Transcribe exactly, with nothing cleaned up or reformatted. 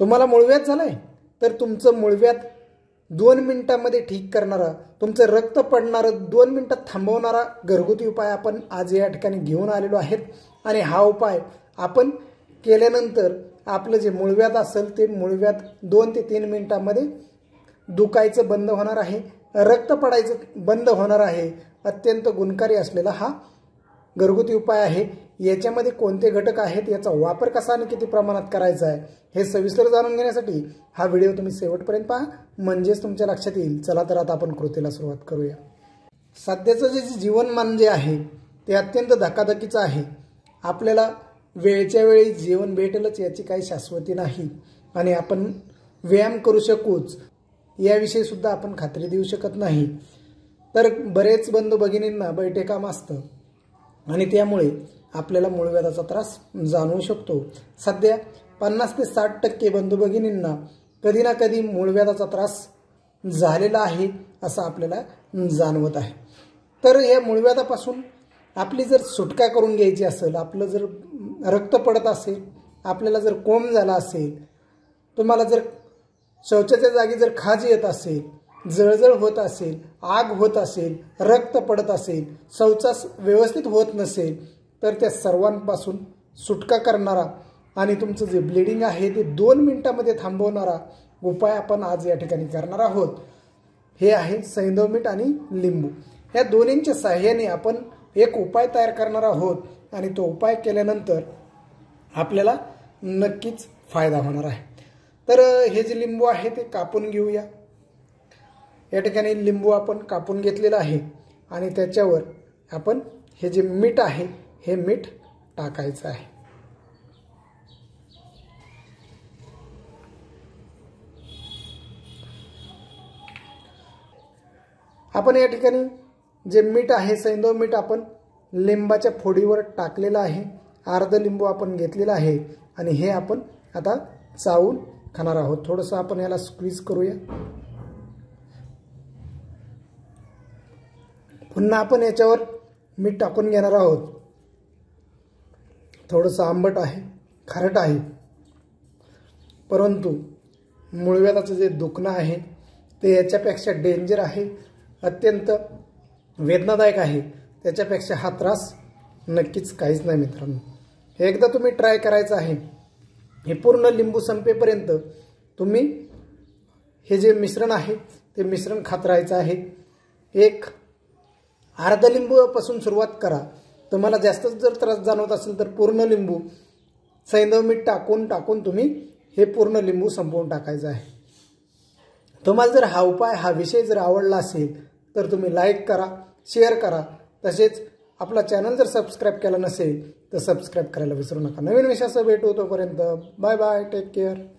तुम्हाला मूळव्याध झालंय तर तुमचं मूळव्याध दोन मिनिटांमध्ये ठीक करणारा, तुमचं रक्त पडणारं दोन मिनिटात थांबवणारा घरगुती उपाय आपण आज या ठिकाणी घेऊन आलेलो आहेत। आणि हा उपाय आपण केल्यानंतर आपलं जे मूळव्याध असेल ते मूळव्याध दोन ते तीन मिनिटांमध्ये दुखायचं बंद होणार आहे, रक्त पडायचं बंद होणार आहे। अत्यंत गुणकारी असलेला हा घरगुती उपाय आहे। याच्यामध्ये कोणते घटक आहेत, याचा वापर कसा आणि किती प्रमाणात करायचा आहे हे सविस्तर जाणून घेण्यासाठी हा व्हिडिओ तुम्ही शेवटपर्यंत पहा, म्हणजेच तुमच्या लक्षात येईल। चला तर आता आपण कृतीला सुरुवात करूया। सध्याचं जे जीवनमान जे आहे ते अत्यंत धकाधकीचं आहे। आपल्याला वेळच्या वेळी जेवण भेटेलच याची काही शाश्वती नाही आणि आपण व्यायाम करू शकूच याविषयी सुद्धा आपण खात्री देऊ शकत नाही। तर बरेच बंधू भगिनींना बैठे काम असतं आणि त्यामुळे आपल्याला मूळव्याधाचा त्रास जाणवू शकतो। सध्या पन्नास ते साठ टक्के बंधू भगिनींना कधी ना कधी मूळव्याधाचा त्रास झालेला आहे असं आपल्याला जाणवत आहे। तर या मूळव्याधापासून आपली जर सुटका करून घ्यायची असेल, आपलं जर रक्त पडत असेल, आपल्याला जर कोंब झाला असेल, तुम्हाला जर शौचाच्या जागी जर खाज येत असेल, जळजळ होत असेल, आग होत असेल, रक्त पडत असेल, शौचास व्यवस्थित होत नसेल, तर त्या सर्वांपासून सुटका करणारा आणि तुमचं जे ब्लिडिंग आहे ते दोन मिनिटांमध्ये थांबवणारा उपाय आपण आज या ठिकाणी करणार आहोत। हे आहे सैंधव मीठ आणि लिंबू। या दोन्हींच्या सहाय्याने आपण एक उपाय तयार करणार आहोत आणि तो उपाय केल्यानंतर आपल्याला नक्कीच फायदा होणार आहे। तर हे जे लिंबू आहे ते कापून घेऊया। या ठिकाणी लिंबू आपण कापून घेतलेला आहे आणि त्याच्यावर आपण हे जे मीठ आहे हे मीठ टाकायचं आहे। आपण या ठिकाणी जे मीठ आहे सैंधव मीठ आपण लिंबाच्या फोडीवर टाकलेलं आहे। अर्ध लिंबू आपण घेतलेला आहे आणि हे आपण आता चावून खाणार आहोत। थोडंसं आपण याला स्क्वीज करूया। पुन्हा आपण याच्यावर मीठ टाकून घेणार आहोत। थोडंसं आंबट आहे, खारट आहे, परंतु मूळव्याधाचं जे दुखणं आहे ते याच्यापेक्षा डेंजर आहे, अत्यंत वेदनादायक आहे। त्याच्यापेक्षा हा त्रास नक्कीच काहीच नाही मित्रांनो। एकदा तुम्ही ट्राय करायचं आहे। हे पूर्ण लिंबू संपेपर्यंत तुम्ही हे जे मिश्रण आहे ते मिश्रण खात राहायचं आहे। एक अर्धा लिंबूपासून सुरुवात करा। तुम्हाला जास्तच जर त्रास जाणवत असेल तर पूर्ण लिंबू सैंधव मीठ टाकून टाकून तुम्ही हे पूर्ण लिंबू संपवून टाकायचं आहे। तुम्हाला जर हा उपाय हा विषय जर आवडला असेल तर तुम्ही लाईक करा, शेअर करा, तसेच आपला चॅनल जर सबस्क्राईब केला नसेल तर सबस्क्राईब करायला विसरू नका। नवीन विषयासह भेटू, तोपर्यंत बाय बाय, टेक केअर।